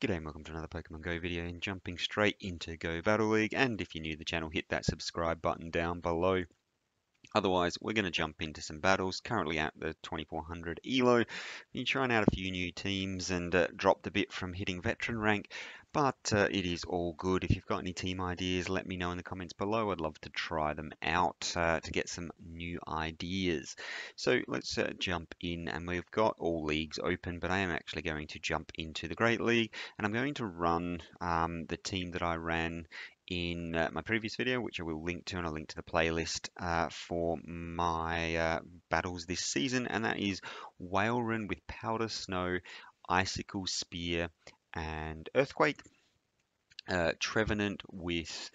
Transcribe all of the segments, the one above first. G'day and welcome to another Pokemon Go video, and jumping straight into Go Battle League. And if you're new to the channel, hit that subscribe button down below. Otherwise, we're going to jump into some battles. Currently at the 2400 ELO, been trying out a few new teams and dropped a bit from hitting Veteran Rank, but it is all good. If you've got any team ideas, let me know in the comments below. I'd love to try them out to get some new ideas. So let's jump in, and we've got all leagues open, but I am actually going to jump into the Great League, and I'm going to run the team that I ran in my previous video, which I will link to, and I'll link to the playlist for my battles this season, and that is Walrein with Powder Snow, Icicle Spear, and Earthquake. Trevenant with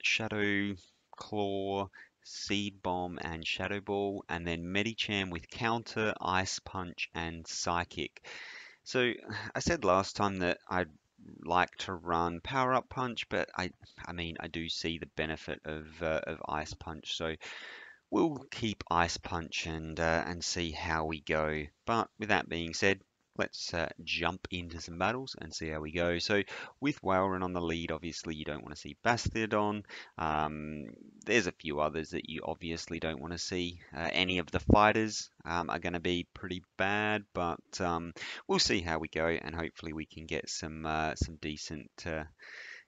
Shadow Claw, Seed Bomb, and Shadow Ball, and then Medicham with Counter, Ice Punch, and Psychic. So I said last time that I'd like to run Power Up Punch, but I mean I do see the benefit of Ice Punch, so we'll keep Ice Punch and see how we go. But with that being said, let's jump into some battles and see how we go. So with Walrein on the lead, obviously you don't want to see Bastiodon. There's a few others that you obviously don't want to see. Any of the fighters are going to be pretty bad, but we'll see how we go, and hopefully we can get some decent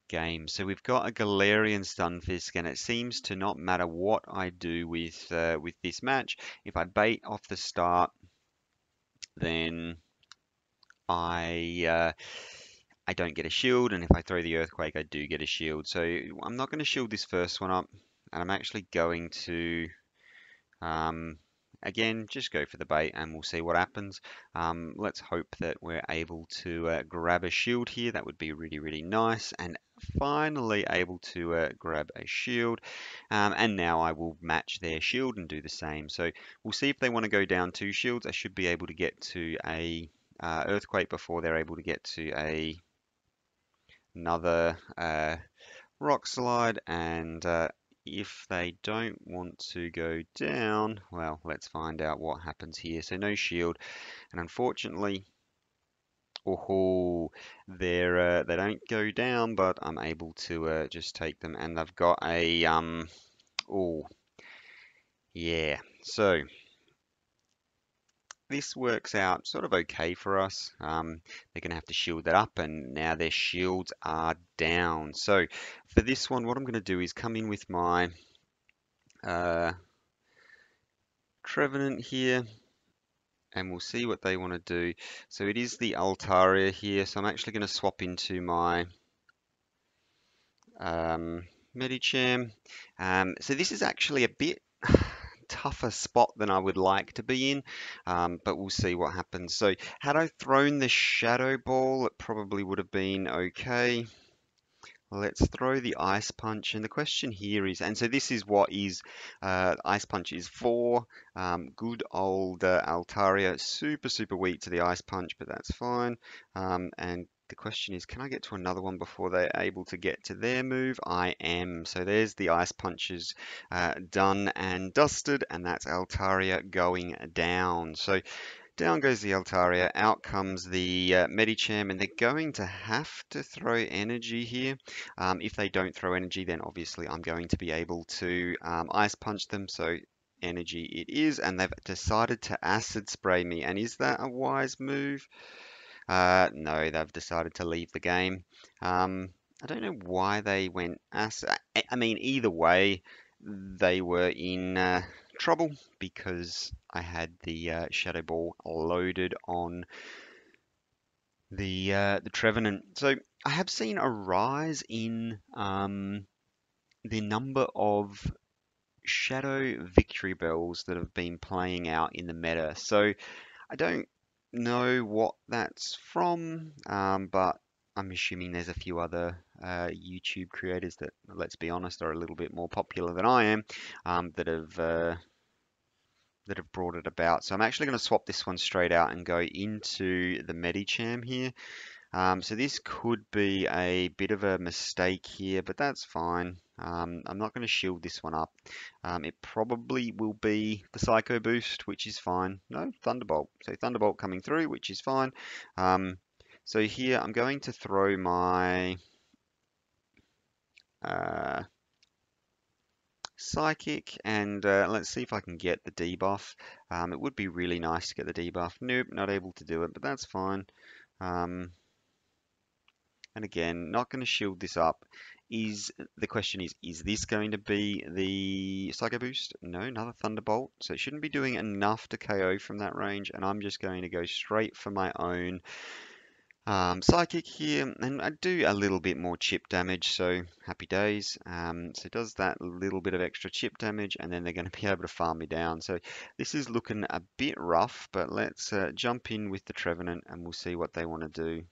games. So we've got a Galarian Stunfisk, and it seems to not matter what I do with this match. If I bait off the start, then I don't get a shield, and if I throw the Earthquake, I do get a shield. So I'm not going to shield this first one up, and I'm actually going to again just go for the bait, and we'll see what happens. Let's hope that we're able to grab a shield here. That would be really nice, and finally able to grab a shield, and now I will match their shield and do the same. So we'll see if they want to go down two shields. I should be able to get to a Earthquake before they're able to get to another Rock Slide, and if they don't want to go down, well, let's find out what happens here. So no shield, and unfortunately, oh, they don't go down, but I'm able to just take them, and I've got a oh yeah, so this works out sort of okay for us. They're going to have to shield that up, and now their shields are down. So for this one, what I'm going to do is come in with my Trevenant here, and we'll see what they want to do. So it is the Altaria here, so I'm actually going to swap into my Medicham. So this is actually a bit tougher spot than I would like to be in, but we'll see what happens. So had I thrown the Shadow Ball, it probably would have been okay. Let's throw the Ice Punch, and the question here is, and so this is what is Ice Punch is for. Good old Altaria, super weak to the Ice Punch, but that's fine. And the question is, can I get to another one before they're able to get to their move? I am. So there's the Ice Punches done and dusted, and that's Altaria going down. So down goes the Altaria, out comes the Medicham, and they're going to have to throw energy here. If they don't throw energy, then obviously I'm going to be able to Ice Punch them. So energy it is, and they've decided to Acid Spray me, and is that a wise move? No, they've decided to leave the game. I don't know why they went acid. I mean, either way, they were in trouble, because I had the Shadow Ball loaded on the Trevenant. So I have seen a rise in the number of Shadow Victory Bells that have been playing out in the meta. So I don't know what that's from, but I'm assuming there's a few other YouTube creators that, let's be honest, are a little bit more popular than I am, that have brought it about. So I'm actually going to swap this one straight out and go into the Medicham here. So this could be a bit of a mistake here, but that's fine. I'm not going to shield this one up. It probably will be the Psycho Boost, which is fine. No, Thunderbolt. So Thunderbolt coming through, which is fine. So here I'm going to throw my Psychic, and let's see if I can get the debuff. It would be really nice to get the debuff. Nope, not able to do it, but that's fine. And again, not going to shield this up. The question is this going to be the Psycho Boost? No, another Thunderbolt. So it shouldn't be doing enough to KO from that range, and I'm just going to go straight for my own Psychic here, and I do a little bit more chip damage, so happy days. So it does that little bit of extra chip damage, and then they're going to be able to farm me down. So this is looking a bit rough, but let's jump in with the Trevenant, and we'll see what they want to do.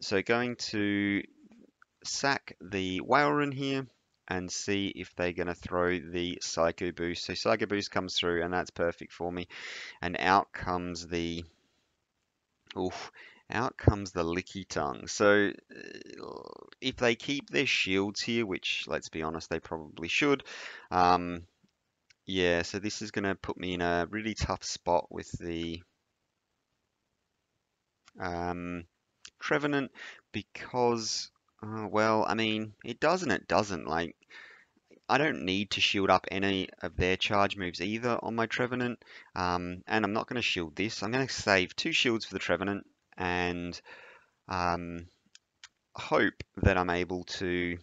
So going to sack the Walrein here and see if they're going to throw the Psycho Boost. So Psycho Boost comes through, and that's perfect for me. And out comes the Licky Tongue. So if they keep their shields here, which let's be honest, they probably should. Yeah, so this is going to put me in a really tough spot with the Trevenant, because well, I mean, it does and it doesn't. Like, I don't need to shield up any of their charge moves either on my Trevenant, and I'm not going to shield this. I'm going to save 2 shields for the Trevenant and hope that I'm able to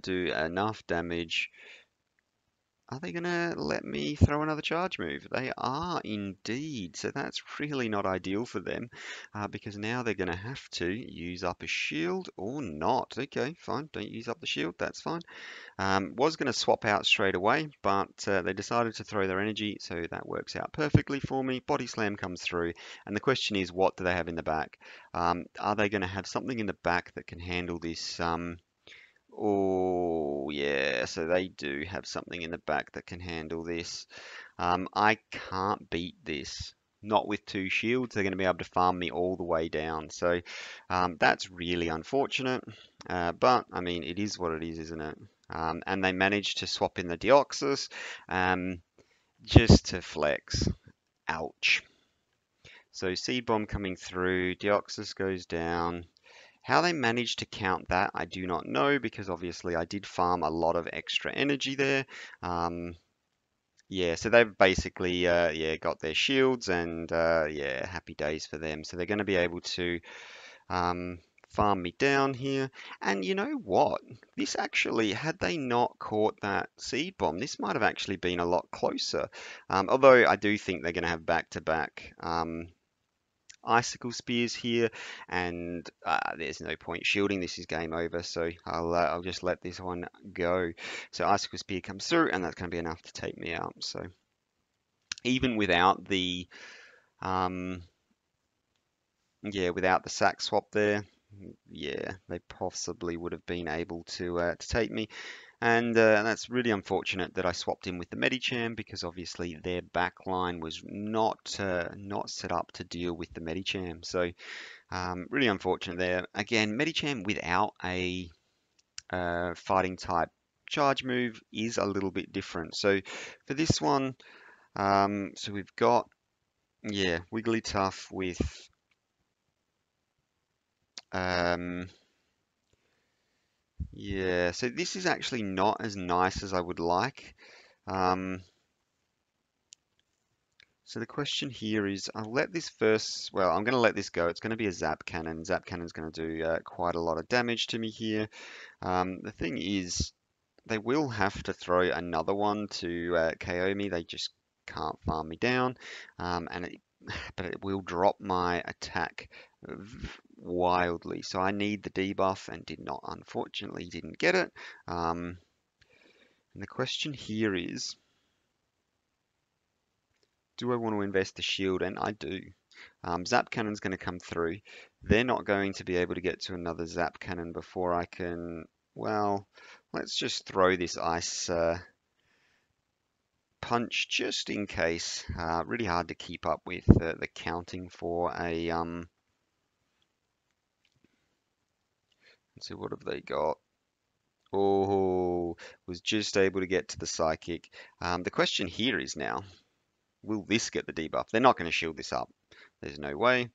do enough damage. Are they going to let me throw another charge move? They are indeed. So that's really not ideal for them, because now they're going to have to use up a shield or not. Okay, fine. Don't use up the shield. That's fine. Was going to swap out straight away, but they decided to throw their energy. So that works out perfectly for me. Body Slam comes through. And the question is, what do they have in the back? Are they going to have something in the back that can handle this? Oh, yeah, so they do have something in the back that can handle this. I can't beat this. Not with 2 shields. They're going to be able to farm me all the way down. So that's really unfortunate. But, I mean, it is what it is, isn't it? And they managed to swap in the Deoxys just to flex. Ouch. So Seed Bomb coming through. Deoxys goes down. How they managed to count that, I do not know, because obviously I did farm a lot of extra energy there. Yeah, so they've basically yeah, got their shields, and yeah, happy days for them. So they're going to be able to farm me down here. And you know what? This actually, had they not caught that Seed Bomb, this might have actually been a lot closer. Although I do think they're going to have back-to-back Icicle Spears here, and there's no point shielding. This is game over, so I'll just let this one go. So Icicle Spear comes through, and that's going to be enough to take me out. So even without the yeah, without the sack swap there, yeah, they possibly would have been able to take me. And that's really unfortunate that I swapped in with the Medicham, because obviously their backline was not set up to deal with the Medicham. So really unfortunate there. Again, Medicham without a fighting type charge move is a little bit different. So for this one, so we've got, yeah, Wigglytuff with yeah, so this is actually not as nice as I would like. So the question here is, I'll let this first, well, I'm going to let this go. It's going to be a Zap Cannon. Zap Cannon's going to do quite a lot of damage to me here. The thing is, they will have to throw another one to KO me. They just can't farm me down, but it will drop my attack wildly, so I need the debuff, and did not, unfortunately didn't get it. And the question here is, do I want to invest the shield? And I do. Zap Cannon's going to come through. They're not going to be able to get to another Zap Cannon before I can, well, let's just throw this Ice Punch just in case. Really hard to keep up with the counting for a let's see, what have they got? Oh, was just able to get to the Psychic. The question here is now, will this get the debuff? They're not going to shield this up. There's no way.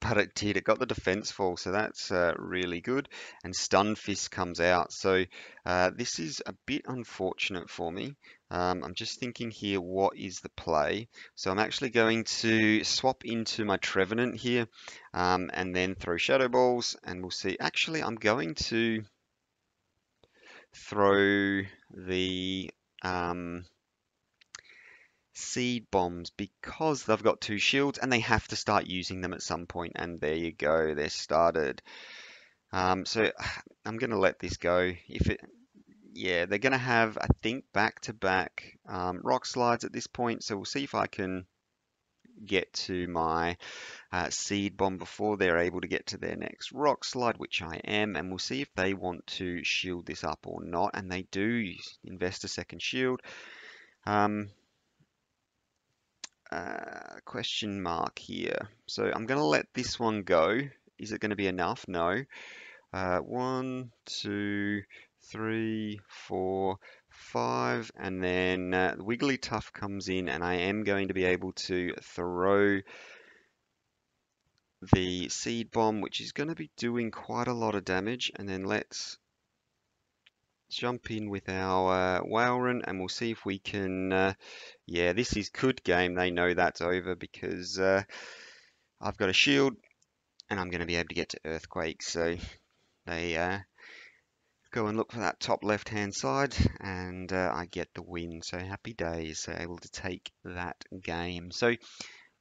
But it got the defense fall, so that's really good. And Stunfisk comes out, so this is a bit unfortunate for me. I'm just thinking here, what is the play? So I'm actually going to swap into my Trevenant here, and then throw Shadow Balls, and we'll see. Actually, I'm going to throw the Seed Bombs, because they've got two shields and they have to start using them at some point. And there you go, they're started. So I'm going to let this go. Yeah, they're going to have, I think, back-to-back Rock Slides at this point. So we'll see if I can get to my Seed Bomb before they're able to get to their next Rock Slide, which I am. And we'll see if they want to shield this up or not. And they do invest a second shield. Question mark here. So I'm going to let this one go. Is it going to be enough? No. 1, 2, 3, 4, 5, and then Wigglytuff comes in, and I am going to be able to throw the Seed Bomb, which is going to be doing quite a lot of damage. And then let's jump in with our Walrein, and we'll see if we can yeah, this is good game. They know that's over because I've got a shield and I'm going to be able to get to Earthquake. So they go and look for that top left hand side, and I get the win. So happy days, so able to take that game. So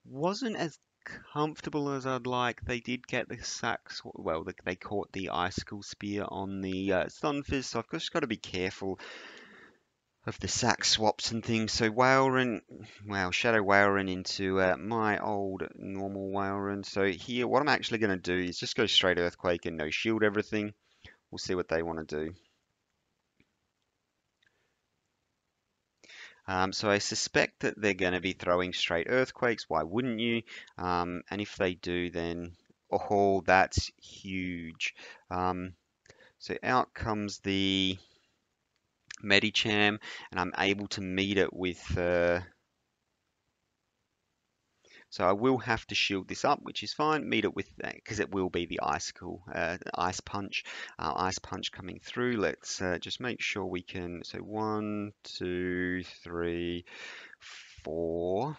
wasn't as comfortable as I'd like. They did get the sacks. Well, they caught the Icicle Spear on the Stunfisk, so I've just got to be careful of the sack swaps and things. So Walrein, well, Shadow Walrein into my old normal Walrein. So here, what I'm actually going to do is just go straight Earthquake and no shield everything. We'll see what they want to do. So I suspect that they're going to be throwing straight Earthquakes. Why wouldn't you? And if they do, then, oh, that's huge. So out comes the Medicham, and I'm able to meet it with... so I will have to shield this up, which is fine. Meet it with that, because it will be the Icicle, Ice Punch. Ice Punch coming through. Let's just make sure we can... So 1, 2, 3, 4.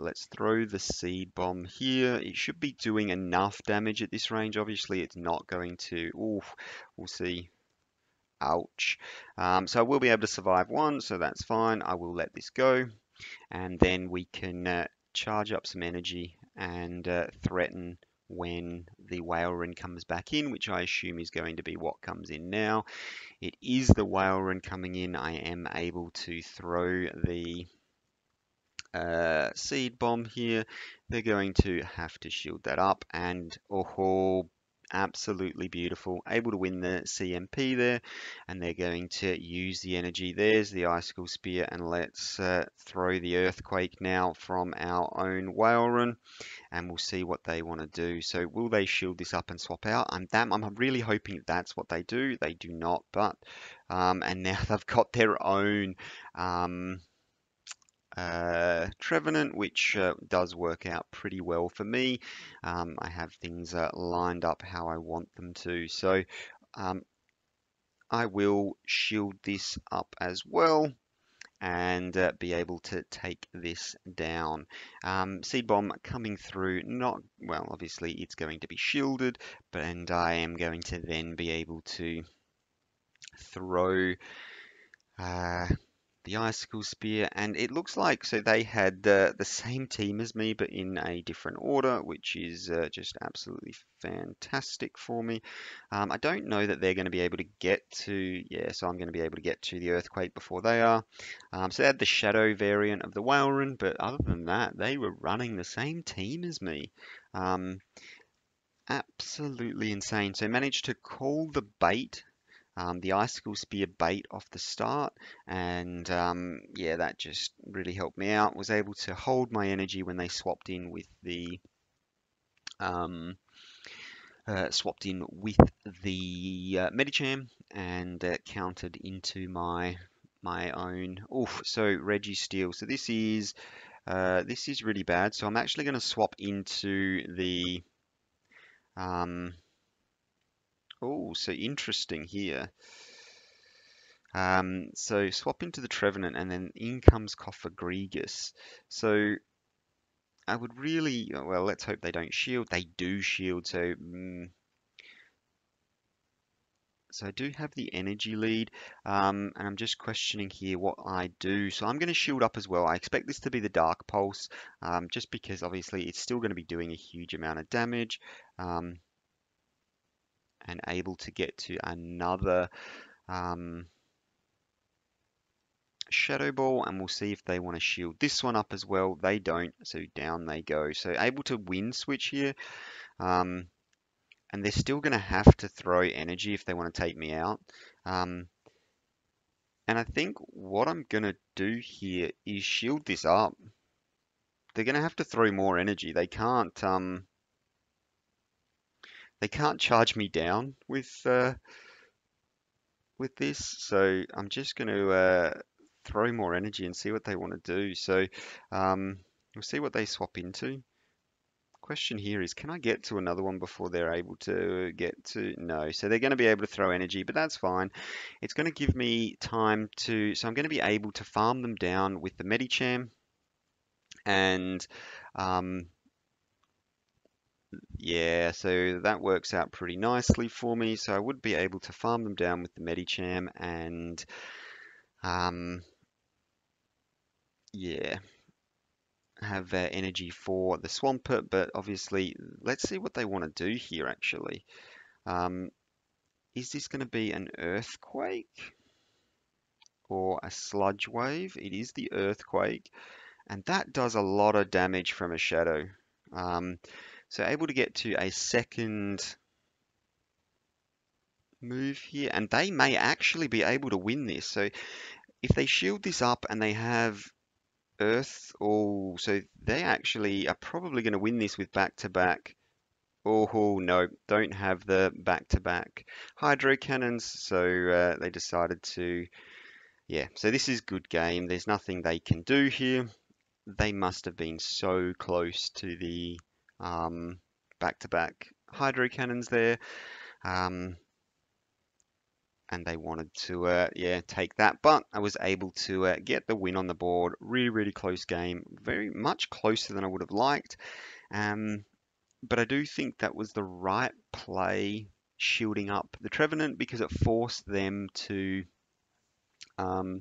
Let's throw the Seed Bomb here. It should be doing enough damage at this range. Obviously, it's not going to... Oof, we'll see. Ouch. So I will be able to survive one, so that's fine. I will let this go. And then we can... charge up some energy and threaten when the Walrein comes back in, which I assume is going to be what comes in now. It is the Walrein coming in. I am able to throw the Seed Bomb here. They're going to have to shield that up, and oh, absolutely beautiful. Able to win the CMP there, and they're going to use the energy. There's the Icicle Spear, and let's throw the Earthquake now from our own Walrein, and we'll see what they want to do. So will they shield this up and swap out? I'm really hoping that's what they do. They do not, but and now they've got their own Trevenant, which does work out pretty well for me. I have things lined up how I want them to, so I will shield this up as well and be able to take this down. Seed Bomb coming through, not well, obviously it's going to be shielded, but and I am going to then be able to throw the Icicle Spear, and it looks like, so they had the same team as me, but in a different order, which is just absolutely fantastic for me. I don't know that they're going to be able to get to, yeah, so I'm going to be able to get to the Earthquake before they are. So they had the Shadow variant of the Walrein, but other than that, they were running the same team as me. Absolutely insane. So managed to call the bait, the Icicle Spear bait off the start, and yeah, that just really helped me out. Was able to hold my energy when they swapped in with the Medicham, and countered into my own. Oof, so Registeel. So this is This is really bad, so I'm actually going to swap into the... oh, so interesting here. So swap into the Trevenant, and then in comes Cofagrigus. So I would really... well, let's hope they don't shield. They do shield, so... so I do have the energy lead, and I'm just questioning here what I do. So I'm going to shield up as well. I expect this to be the Dark Pulse, just because obviously it's still going to be doing a huge amount of damage, and able to get to another Shadow Ball, and we'll see if they want to shield this one up as well. They don't, so down they go. So able to win switch here. And they're still going to have to throw energy if they want to take me out. And I think what I'm going to do here is shield this up. They're going to have to throw more energy. They can't charge me down with this. So I'm just going to throw more energy and see what they want to do. So we'll see what they swap into. Question here is, can I get to another one before they're able to get to? No, so they're going to be able to throw energy, but that's fine. It's going to give me time to, so I'm going to be able to farm them down with the Medicham, and yeah, so that works out pretty nicely for me. So I would be able to farm them down with the Medicham, and yeah, have energy for the Swampert. But obviously let's see what they want to do here. Actually, is this going to be an earthquake or a sludge wave? It is the earthquake, and that does a lot of damage from a shadow. So able to get to a second move here, and they may actually be able to win this. So if they shield this up and they have Earth, oh, so they actually are probably going to win this with back-to-back. Oh, no, don't have the back-to-back Hydro Cannons, so they decided to, yeah, so this is good game. There's nothing they can do here. They must have been so close to the back-to-back Hydro Cannons there, and they wanted to, yeah, take that. But I was able to get the win on the board. Really, really close game. Very much closer than I would have liked. But I do think that was the right play, shielding up the Trevenant, because it forced them to... oh,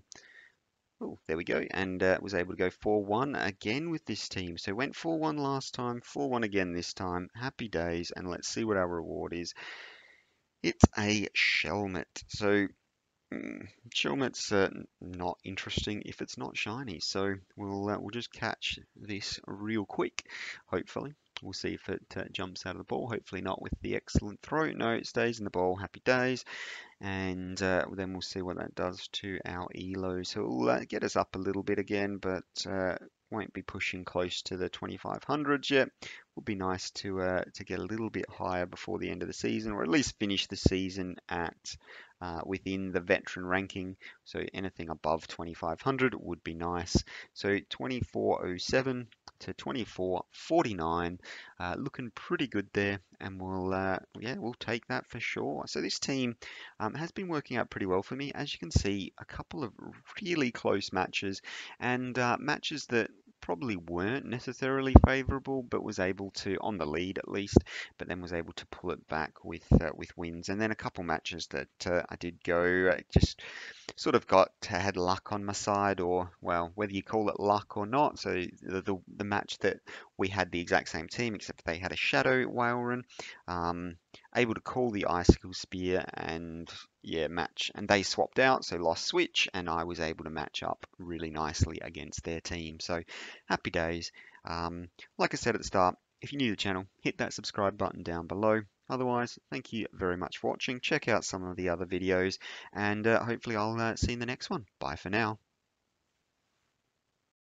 there we go. And was able to go 4-1 again with this team. So went 4-1 last time, 4-1 again this time. Happy days, and let's see what our reward is. It's a Shelmet, so Shelmet's not interesting if it's not shiny. So we'll just catch this real quick, hopefully. We'll see if it jumps out of the ball. Hopefully not with the excellent throw. No, it stays in the ball. Happy days. And then we'll see what that does to our ELO. So it'll get us up a little bit again, but won't be pushing close to the 2500s yet. Would be nice to get a little bit higher before the end of the season, or at least finish the season at within the veteran ranking. So anything above 2500 would be nice. So 2407 to 2449, looking pretty good there, and we'll yeah, we'll take that for sure. So this team has been working out pretty well for me. As you can see, a couple of really close matches, and matches that probably weren't necessarily favorable, but was able to, on the lead at least, but then was able to pull it back with wins. And then a couple matches that I did go, just sort of had luck on my side, or, well, whether you call it luck or not. So the match that we had the exact same team, except they had a Shadow Walrein, able to call the Icicle Spear, and yeah, match, and they swapped out, so lost switch, and I was able to match up really nicely against their team. So happy days. Like I said at the start, if you're new to the channel, hit that subscribe button down below. Otherwise, thank you very much for watching. Check out some of the other videos, and hopefully I'll see you in the next one. Bye for now.